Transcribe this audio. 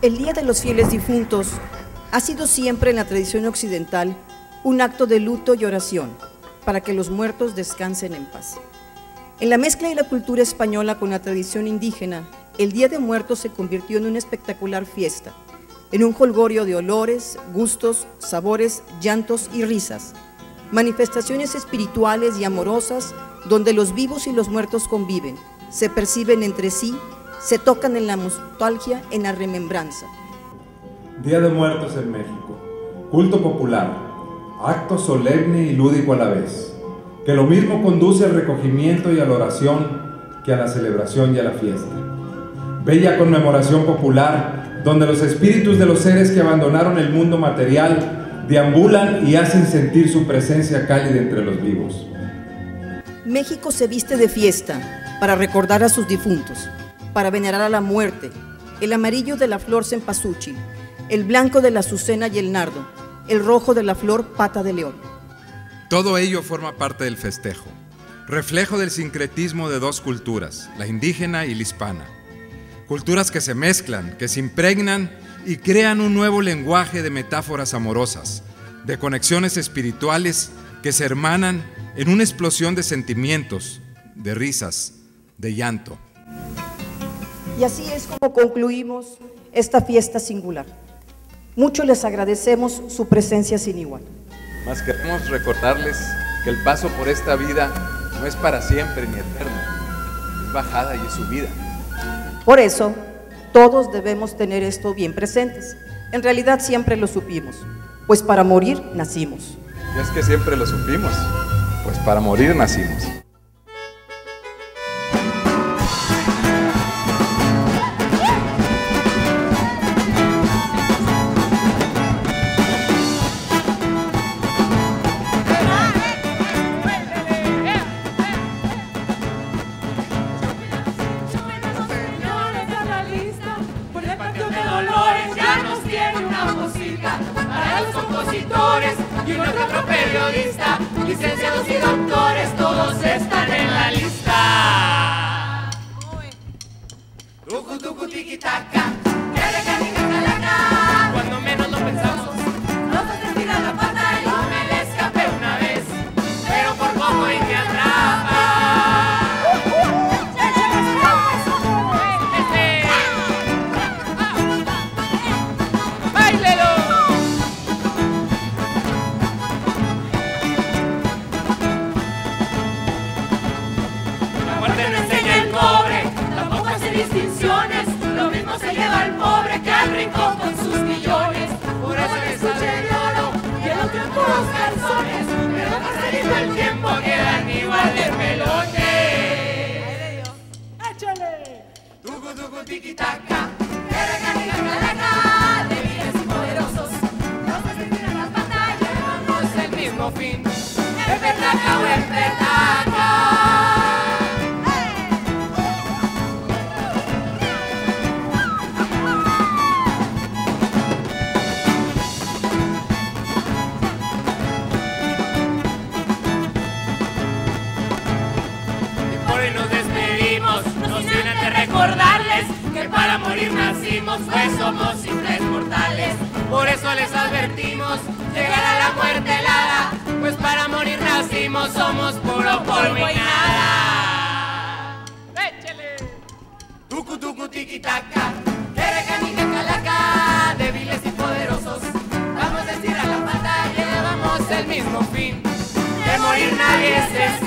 El Día de los Fieles Difuntos ha sido siempre en la tradición occidental un acto de luto y oración para que los muertos descansen en paz. En la mezcla de la cultura española con la tradición indígena, el Día de Muertos se convirtió en una espectacular fiesta, en un jolgorio de olores, gustos, sabores, llantos y risas, manifestaciones espirituales y amorosas donde los vivos y los muertos conviven, se perciben entre sí, se tocan en la nostalgia, en la remembranza. Día de Muertos en México, culto popular, acto solemne y lúdico a la vez, que lo mismo conduce al recogimiento y a la oración que a la celebración y a la fiesta. Bella conmemoración popular, donde los espíritus de los seres que abandonaron el mundo material deambulan y hacen sentir su presencia cálida entre los vivos. México se viste de fiesta para recordar a sus difuntos, para venerar a la muerte, el amarillo de la flor cempasúchil, el blanco de la azucena y el nardo, el rojo de la flor pata de león. Todo ello forma parte del festejo, reflejo del sincretismo de dos culturas, la indígena y la hispana. Culturas que se mezclan, que se impregnan y crean un nuevo lenguaje de metáforas amorosas, de conexiones espirituales que se hermanan en una explosión de sentimientos, de risas, de llanto. Y así es como concluimos esta fiesta singular. Mucho les agradecemos su presencia sin igual. Mas queremos recordarles que el paso por esta vida no es para siempre ni eterno, es bajada y es subida. Por eso, todos debemos tener esto bien presentes. En realidad siempre lo supimos, pues para morir nacimos. Y es que siempre lo supimos, pues para morir nacimos. Y uno que otro periodista, licenciados y doctores, todos están en la lista. Tucu, tucu, tiquitaca, que de canica calaca. Cuando menos lo pensamos, nos hacen tirar la pata y yo me le escapé una vez, pero por poco y me atrapa. ¡Báilelo! Distinciones, lo mismo se lleva al pobre que al rincón con sus millones. Uno se escucha de oro y el otro en puros calzones, pero pasadito el tiempo quedan igual de pelones. ¡Échale! Tucu, tucu, tiquitaca, ereca, nica, de débiles y poderosos, no se sentirán las batallas, no es el mismo fin. Es petaca o es petaca. Recordarles que para morir nacimos, pues somos simples mortales. Por eso les advertimos, llegará la muerte helada, pues para morir nacimos, somos puro polvo y nada. ¡Échale! Tucu, tucu, tiquitaca, quereca, nica, calaca, débiles y poderosos, vamos a estirar la pata, llevamos el mismo fin, de morir nadie se